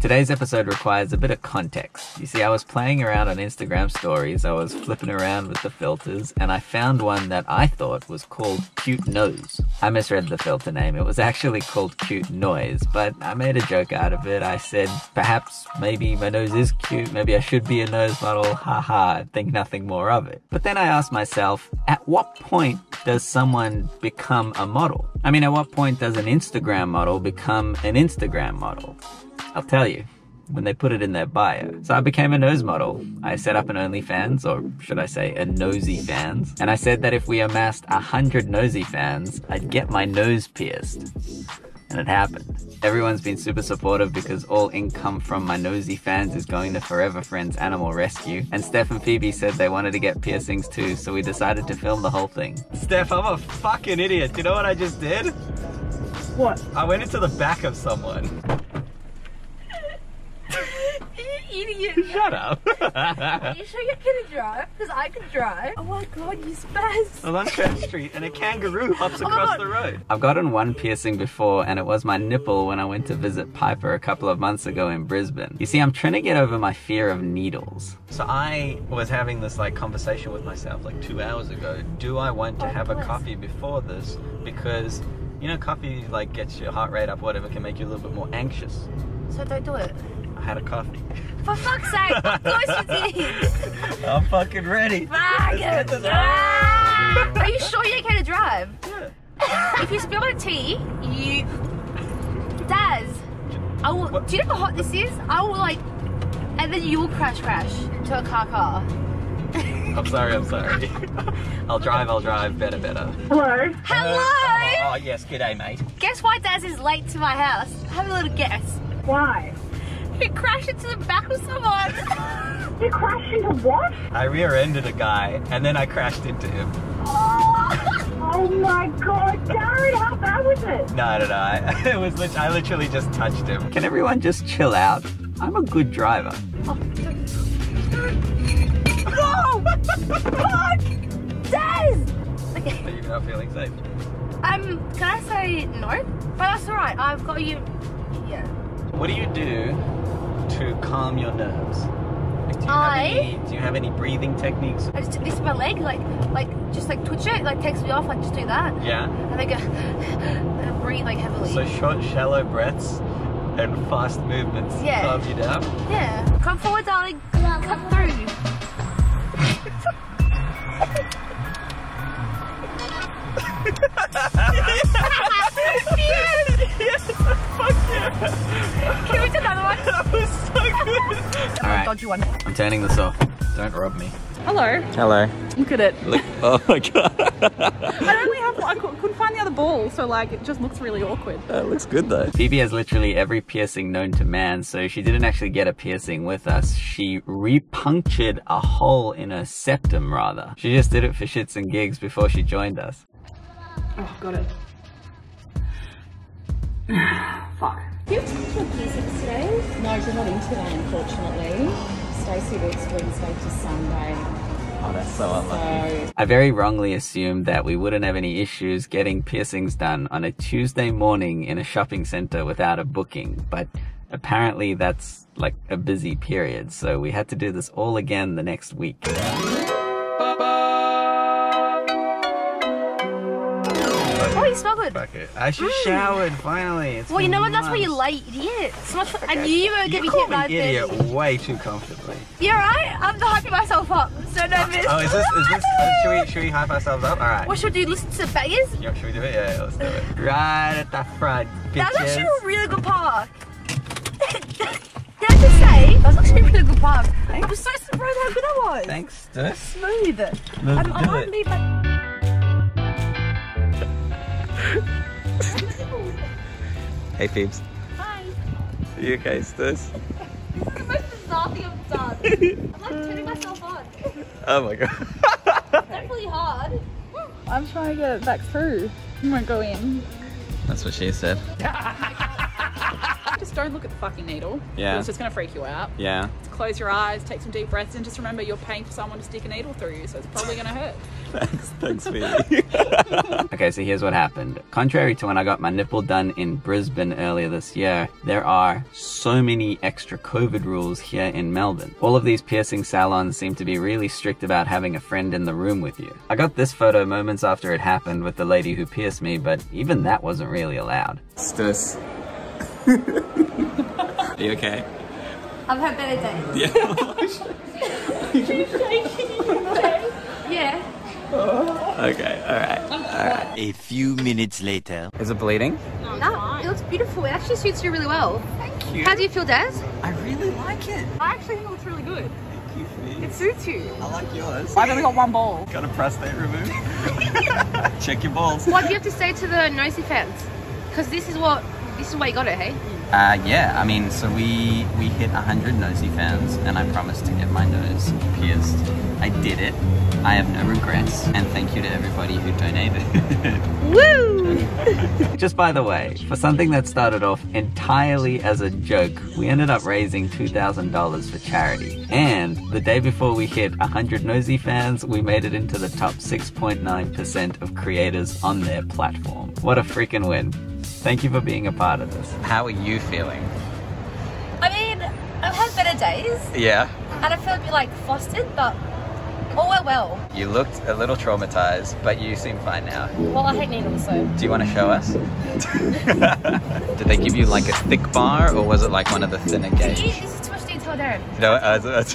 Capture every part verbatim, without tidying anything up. Today's episode requires a bit of context. You see, I was playing around on Instagram stories, I was flipping around with the filters, and I found one that I thought was called Cute Nose. I misread the filter name, it was actually called Cute Noise, but I made a joke out of it. I said, perhaps, maybe my nose is cute, maybe I should be a nose model, haha, think nothing more of it. But then I asked myself, at what point does someone become a model? I mean, at what point does an Instagram model become an Instagram model? I'll tell you, when they put it in their bio. So I became a nose model. I set up an OnlyFans, or should I say a NosyFans, and I said that if we amassed one hundred NosyFans, I'd get my nose pierced. And it happened. Everyone's been super supportive because all income from my NosyFans is going to Forever Friends Animal Rescue. And Steph and Phoebe said they wanted to get piercings too, so we decided to film the whole thing. Steph, I'm a fucking idiot. Do you know what I just did? What? I went into the back of someone. Idiot. Shut up. Are you sure you can drive? Because I can drive. Oh my god, you spaz. I'm on Church Street and a kangaroo hops across oh the road. I've gotten one piercing before and it was my nipple when I went to visit Piper a couple of months ago in Brisbane. You see, I'm trying to get over my fear of needles. So I was having this like conversation with myself like two hours ago. Do I want to oh, have please. a coffee before this? Because, you know, coffee like gets your heart rate up, whatever, can make you a little bit more anxious. So don't do it. I had a coffee. For fuck's sake, of course you did! I'm fucking ready! Ah! Are you sure you're okay to drive? Yeah. If you spill my tea, you... Daz, I will... What? Do you know how hot this is? I will like... And then you will crash crash to a car car. I'm sorry, I'm sorry. I'll drive, I'll drive, better, better. Hello? Hello! Uh, oh yes, g'day mate. Guess why Daz is late to my house? Have a little guess. Why? You crashed into the back of someone. You crashed into what? I rear-ended a guy, and then I crashed into him. Oh, oh my god, Darren, how bad was it? No, no, no, I, it was lit I literally just touched him. Can everyone just chill out? I'm a good driver. Oh, no! Fuck! Daz! Okay. Are you not feeling safe? Um, can I say no? But that's alright, I've got you, yeah. What do you do to calm your nerves? Do you, I, have any, do you have any breathing techniques? I just do this with my leg, like, like just like twitch it, like takes me off, like just do that. Yeah. And then go, and I breathe like heavily. So short, shallow breaths and fast movements. Yeah. Calm you down. Yeah. Come forward, darling. Come through. Yes. Yes. Fuck yeah. Can we do another one? That was so good. All right. Dodgy one. I'm turning this off. Don't rob me. Hello. Hello. Look at it. Look. Oh my god. I only have one. I couldn't find the other ball, so like it just looks really awkward. That looks good though. Phoebe has literally every piercing known to man, so she didn't actually get a piercing with us. She re-punctured a hole in her septum rather. She just did it for shits and gigs before she joined us. Oh, got it. Fuck. Do you have time for piercings today? No, she's not in today, unfortunately. Stacey works Wednesday to Sunday. Oh, that's so unlucky. So... I very wrongly assumed that we wouldn't have any issues getting piercings done on a Tuesday morning in a shopping centre without a booking, but apparently that's like a busy period, so we had to do this all again the next week. Oh, you smell good. Fuck it. I should mm. showered, finally. It's well, you know what? That's why you're late, idiot. So much for... okay. I knew you were going to be hit by this. You call me idiot way too comfortably. You're right. I'm hyping myself up. I'm so nervous. Oh, is this, is this, uh, should, we, should we hype ourselves up? All right. What should we do? Listen to the bangers? Yeah, should we do it? Yeah, yeah, let's do it. Right at the front, bitches. That was actually a really good park. Did I just say? That was actually a really good park. Thanks. I was so surprised how good that was. Thanks, Steph. Smooth. Let's um, do I it. Need, like, hey, Phoebes. Hi. Are you okay, Stess? This is the most bizarre thing I've done. I'm like turning myself on. Oh my god. That's really hard. I'm trying to get it back through. You won't go in. That's what she said. just don't look at the fucking needle. Yeah. It's just going to freak you out. Yeah. Just close your eyes, take some deep breaths, and just remember you're paying for someone to stick a needle through you, so it's probably going to hurt. Thanks, thanks, Phoebe. Okay, so here's what happened. Contrary to when I got my nipple done in Brisbane earlier this year, there are so many extra COVID rules here in Melbourne. All of these piercing salons seem to be really strict about having a friend in the room with you. I got this photo moments after it happened with the lady who pierced me, but even that wasn't really allowed. Steph. Are you okay? I've had better days. Yeah. She's shaking your head. Yeah. Oh. Okay, alright, alright. A few minutes later. Is it bleeding? No, it's fine. It looks beautiful. It actually suits you really well. Thank you. How do you feel, Daz? I really like it. I actually think it looks really good. Thank you, Phoebe. It suits you. I like yours. I've only got one ball. Got a prostate removed? Check your balls. What do you have to say to the NosyFans? Because this is what, this is why you got it, hey? Uh, yeah, I mean, so we we hit one hundred NosyFans, and I promised to get my nose pierced. I did it. I have no regrets, and thank you to everybody who donated. Woo! Just by the way, for something that started off entirely as a joke, we ended up raising two thousand dollars for charity. And the day before we hit one hundred NosyFans, we made it into the top six point nine percent of creators on their platform. What a freaking win. Thank you for being a part of this. How are you feeling? I mean, I've had better days. Yeah. And I feel a bit like flustered, but all went well. You looked a little traumatized, but you seem fine now. Well, I hate needles, so. Do you want to show us? Did they give you like a thick bar, or was it like one of the thinner gauge? This is too much detail, Darren. No, uh, that's.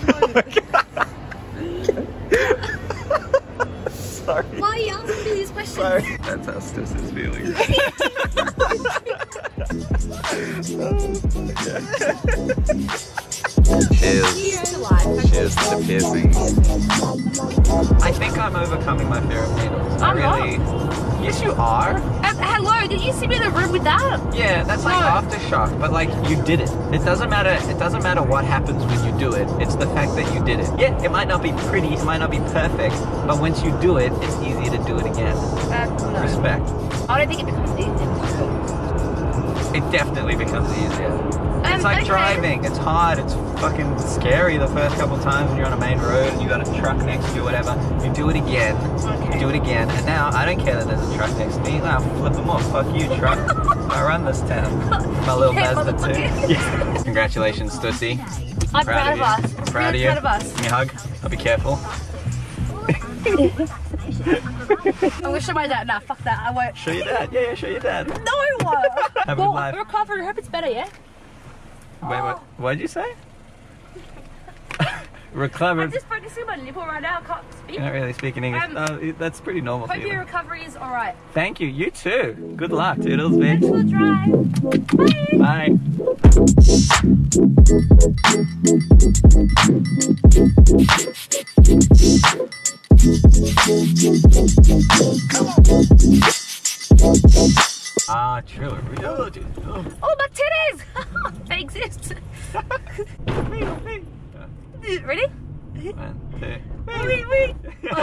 Sorry. Why are you asking me these questions? Sorry. That's how Steph is feeling. Cheers. Cheers to the piercings. I think I'm overcoming my fear of needles. I'm really? Not. Yes, you are. Um, hello, did you see me in the room with that? Yeah, that's no. Like aftershock, but like you did it. It doesn't matter. It doesn't matter what happens when you do it. It's the fact that you did it. Yeah, it might not be pretty. It might not be perfect, but once you do it, it's easier to do it again. Uh, no. Respect. I don't think it becomes easier. It definitely becomes easier. Um, it's like okay. Driving. It's hard. It's fucking scary the first couple times when you're on a main road and you got a truck next to you, whatever. You do it again. Okay. You do it again. And now I don't care that there's a truck next to me. Now flip them off. Fuck you, truck. I run this town. My little yeah, Mazda too. Yeah. Congratulations, Stussy. I'm proud, proud of, of us. I'm proud of you. Proud of us. Give me a hug. I'll be careful. I'm gonna show my dad. Nah, fuck that. I won't. Show your dad. Yeah, yeah, show your dad. No! Have well, I recovered. I hope it's better, yeah? Wait, what? What did you say? Recovered. I'm just focusing on my nipple right now. I can't speak. You're not really speaking English. Um, uh, that's pretty normal. Hope your recovery is alright. Thank you. You too. Good luck, Toodles, bitch. Bye. Bye. Bye. Ah, true. Oh, my titties! They exist. Ready? One, two. Wait, wait, wait. Oh,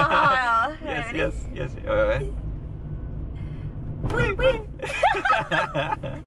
yes, yes, yes, yes. Wait, wait.